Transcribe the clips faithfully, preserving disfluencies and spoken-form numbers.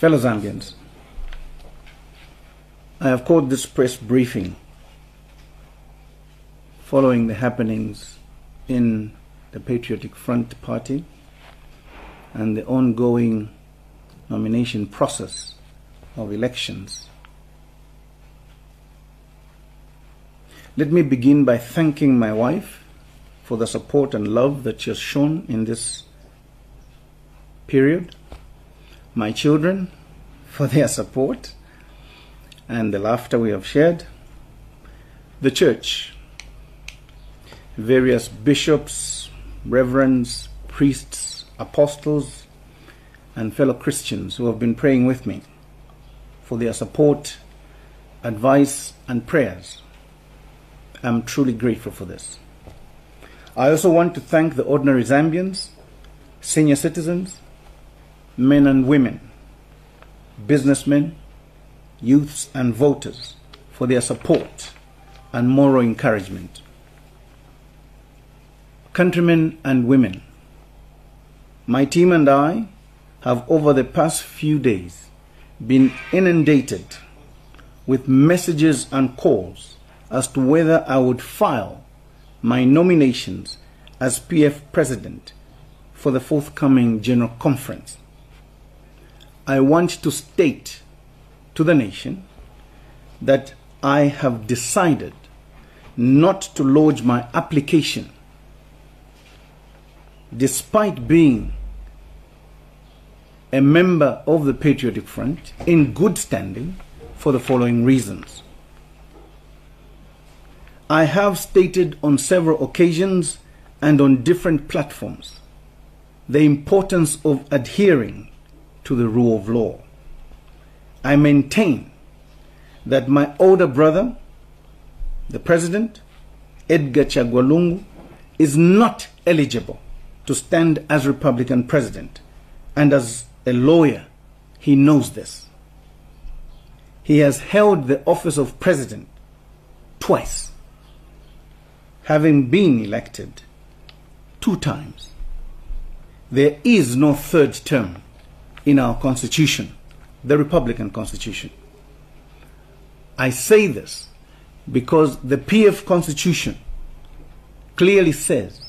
Fellow Zambians, I have called this press briefing following the happenings in the Patriotic Front Party and the ongoing nomination process of elections. Let me begin by thanking my wife for the support and love that she has shown in this period, my children for their support and the laughter we have shared, the church, various bishops, reverends, priests, apostles, and fellow Christians who have been praying with me, for their support, advice, and prayers. I'm truly grateful for this. I also want to thank the ordinary Zambians, senior citizens, men and women, businessmen, youths and voters for their support and moral encouragement. Countrymen and women, my team and I have over the past few days been inundated with messages and calls as to whether I would file my nominations as P F President for the forthcoming General Conference. I want to state to the nation that I have decided not to lodge my application, despite being a member of the Patriotic Front in good standing, for the following reasons. I have stated on several occasions and on different platforms the importance of adhering to the rule of law. I maintain that my older brother, the President, Edgar Chagwa Lungu, is not eligible to stand as Republican President, and as a lawyer, he knows this. He has held the office of President twice, having been elected two times. There is no third term in our Constitution, the Republican Constitution. I say this because the P F Constitution clearly says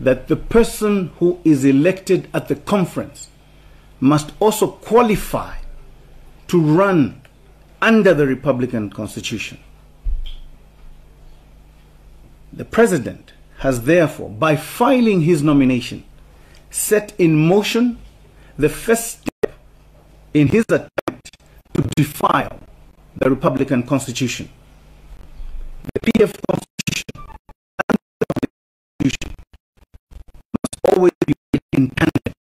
that the person who is elected at the conference must also qualify to run under the Republican Constitution. The President has therefore, by filing his nomination, set in motion the first step in his attempt to defile the Republican Constitution. The P F Constitution and the Constitution must always be in tandem,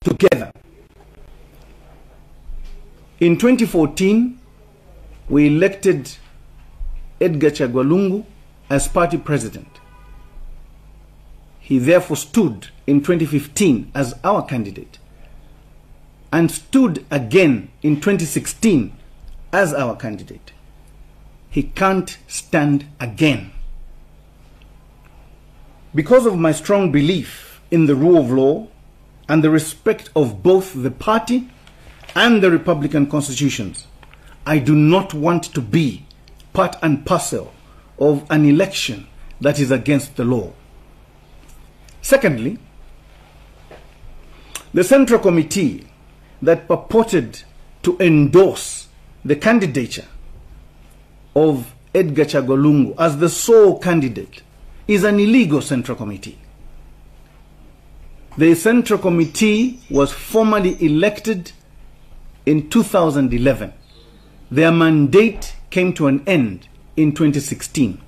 together. In twenty fourteen, we elected Edgar Chagwa Lungu as party president. He therefore stood in twenty fifteen as our candidate and stood again in twenty sixteen as our candidate. He can't stand again. Because of my strong belief in the rule of law and the respect of both the party and the Republican constitutions, I do not want to be part and parcel of an election that is against the law. Secondly, the Central Committee that purported to endorse the candidature of Edgar Chagwa Lungu as the sole candidate is an illegal Central Committee. The Central Committee was formally elected in two thousand eleven. Their mandate came to an end in twenty sixteen.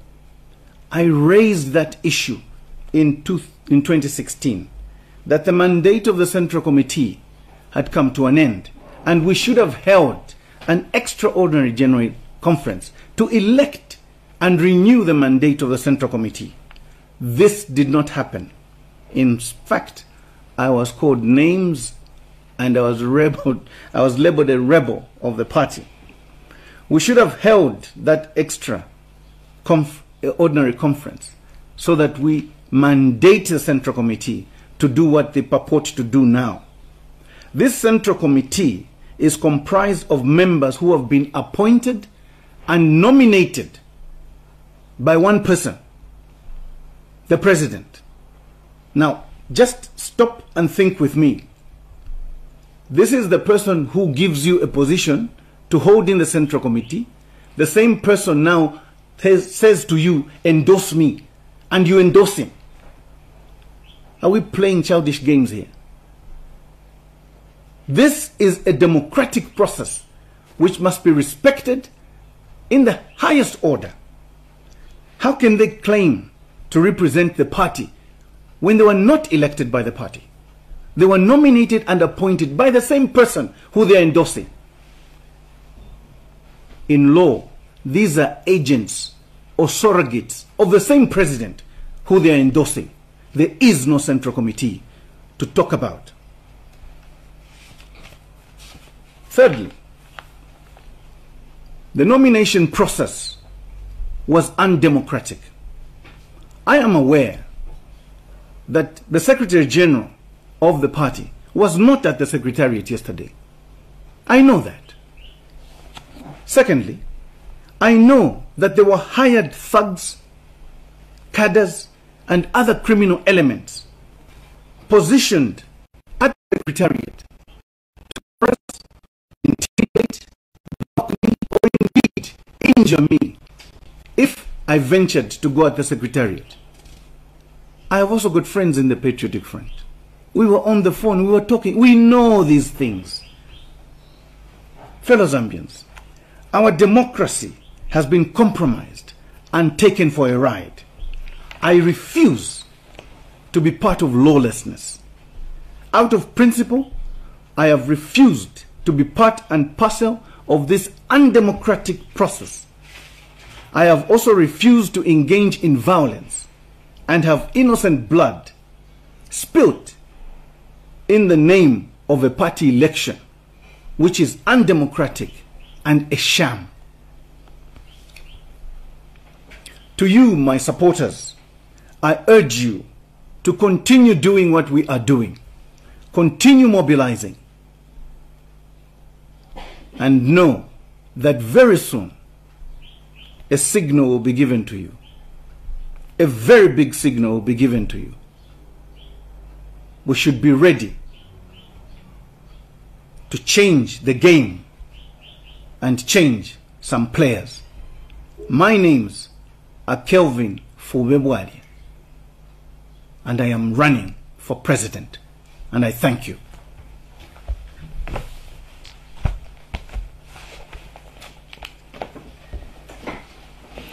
I raised that issue in, two, in twenty sixteen, that the mandate of the Central Committee had come to an end, and we should have held an extraordinary general conference to elect and renew the mandate of the Central Committee. This did not happen. In fact, I was called names and I was labeled, I was labeled a rebel of the party. We should have held that extra conf ordinary conference so that we mandate the Central Committee to do what they purport to do now. This Central Committee is comprised of members who have been appointed and nominated by one person, the president. Now, just stop and think with me. This is the person who gives you a position to hold in the Central Committee. The same person now says to you, endorse me, and you endorse him. Are we playing childish games here? This is a democratic process which must be respected in the highest order. How can they claim to represent the party when they were not elected by the party? They were nominated and appointed by the same person who they are endorsing. In law, these are agents or surrogates of the same president who they are endorsing. There is no Central Committee to talk about. Thirdly, the nomination process was undemocratic. I am aware that the Secretary General of the party was not at the Secretariat yesterday. I know that. Secondly, I know that there were hired thugs, cadres, and other criminal elements positioned at the Secretariat to press, intimidate, block me, or indeed injure me if I ventured to go at the Secretariat. I have also got friends in the Patriotic Front. We were on the phone, we were talking, we know these things. Fellow Zambians, our democracy has been compromised and taken for a ride. I refuse to be part of lawlessness. Out of principle, I have refused to be part and parcel of this undemocratic process. I have also refused to engage in violence and have innocent blood spilt in the name of a party election, which is undemocratic and a sham. To you, my supporters, I urge you to continue doing what we are doing. Continue mobilizing. And know that very soon a signal will be given to you. A very big signal will be given to you. We should be ready to change the game and change some players. My names are Kelvin Bwalya Fube, and I am running for president, and I thank you.